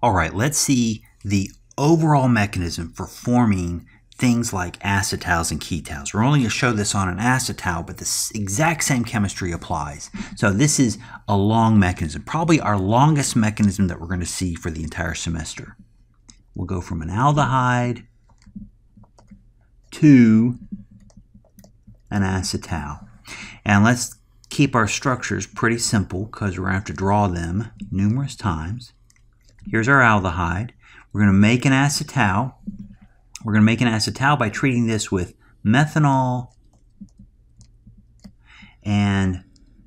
All right, let's see the overall mechanism for forming things like acetals and ketals. We're only going to show this on an acetal, but the exact same chemistry applies. So this is a long mechanism, probably our longest mechanism that we're going to see for the entire semester. We'll go from an aldehyde to an acetal. And let's keep our structures pretty simple because we're going to have to draw them numerous times. Here's our aldehyde. We're going to make an acetal. We're going to make an acetal by treating this with methanol and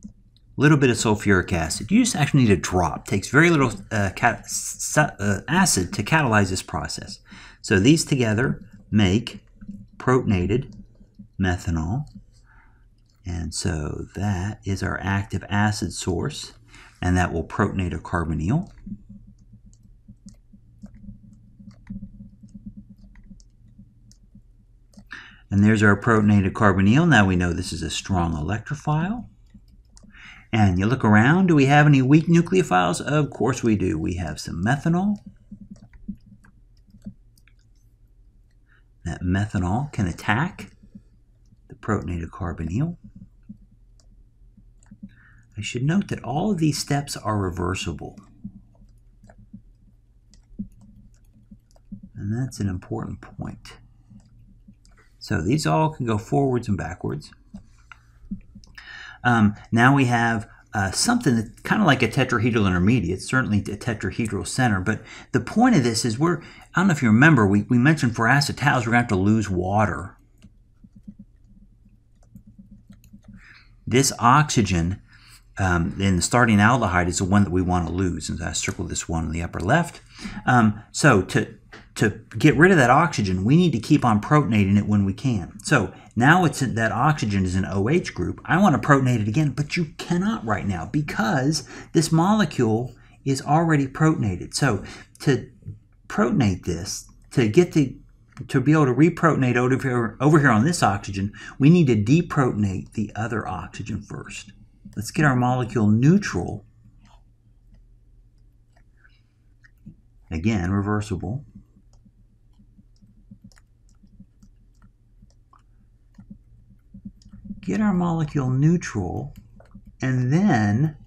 a little bit of sulfuric acid. You just actually need a drop. It takes very little acid to catalyze this process. So these together make protonated methanol. And so that is our active acid source, and that will protonate a carbonyl. And there's our protonated carbonyl. Now we know this is a strong electrophile. And you look around, do we have any weak nucleophiles? Of course we do. We have some methanol. That methanol can attack the protonated carbonyl. I should note that all of these steps are reversible. And that's an important point. So these all can go forwards and backwards. Now we have something that's kind of like a tetrahedral intermediate, certainly a tetrahedral center, but the point of this is I don't know if you remember, we mentioned for acetals we're going to have to lose water. This oxygen in the starting aldehyde is the one that we want to lose, and so I circled this one in the upper left. So to get rid of that oxygen, we need to keep on protonating it when we can. So now that oxygen is an OH group. I want to protonate it again, but you cannot right now because this molecule is already protonated. So to protonate this, to be able to reprotonate over here on this oxygen, we need to deprotonate the other oxygen first. Let's get our molecule neutral. Again, reversible. Get our molecule neutral, and then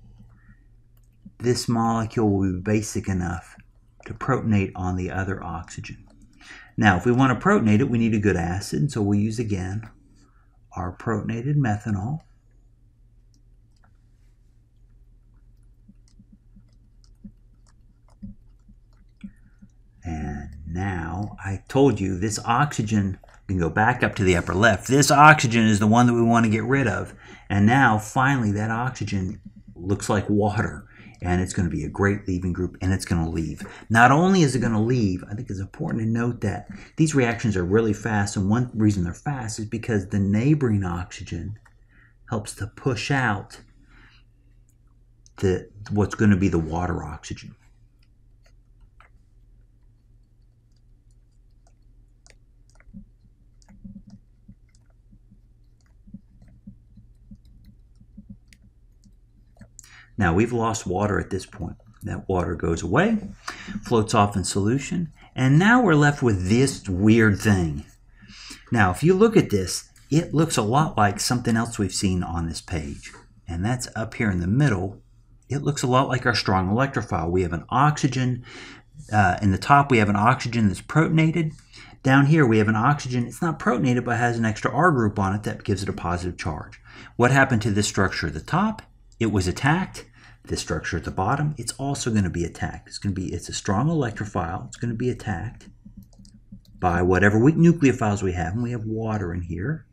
this molecule will be basic enough to protonate on the other oxygen. Now, if we want to protonate it, we need a good acid, so we'll use again our protonated methanol. And now, I told you this oxygen, we can go back up to the upper left. This oxygen is the one that we want to get rid of. And now, finally, that oxygen looks like water. And it's going to be a great leaving group, and it's going to leave. Not only is it going to leave, I think it's important to note that these reactions are really fast. And one reason they're fast is because the neighboring oxygen helps to push out what's going to be the water oxygen. Now, we've lost water at this point. That water goes away, floats off in solution, and now we're left with this weird thing. Now, if you look at this, it looks a lot like something else we've seen on this page, and that's up here in the middle. It looks a lot like our strong electrophile. We have an oxygen. In the top, we have an oxygen that's protonated. Down here, we have an oxygen. It's not protonated, but has an extra R group on it that gives it a positive charge. What happened to this structure at the top? It was attacked. This structure at the bottom, it's also going to be attacked. It's a strong electrophile. It's going to be attacked by whatever weak nucleophiles we have, and we have water in here.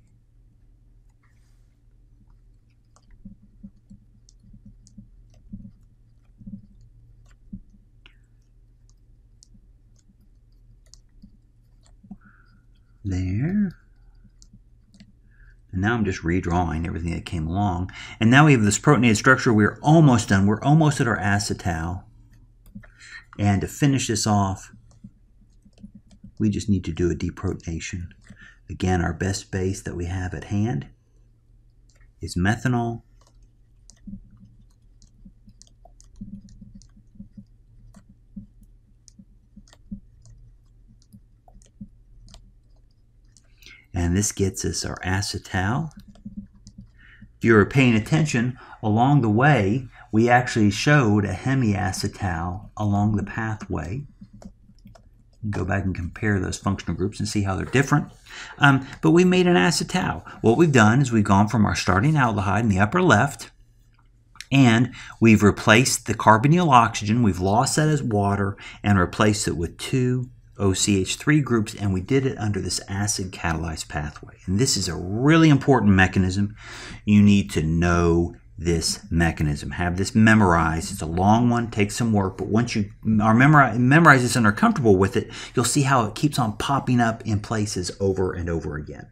There. And now I'm just redrawing everything that came along. And now we have this protonated structure. We're almost done. We're almost at our acetal. And to finish this off, we just need to do a deprotonation. Again, our best base that we have at hand is methanol. and this gets us our acetal. If you were paying attention, along the way, we actually showed a hemiacetal along the pathway. Go back and compare those functional groups and see how they're different. But we made an acetal. What we've done is we've gone from our starting aldehyde in the upper left, and we've replaced the carbonyl oxygen, we've lost that as water, and replaced it with two OCH3 groups, and we did it under this acid catalyzed pathway. And this is a really important mechanism. You need to know this mechanism. Have this memorized. It's a long one, takes some work, but once you are memorize this and are comfortable with it, you'll see how it keeps on popping up in places over and over again.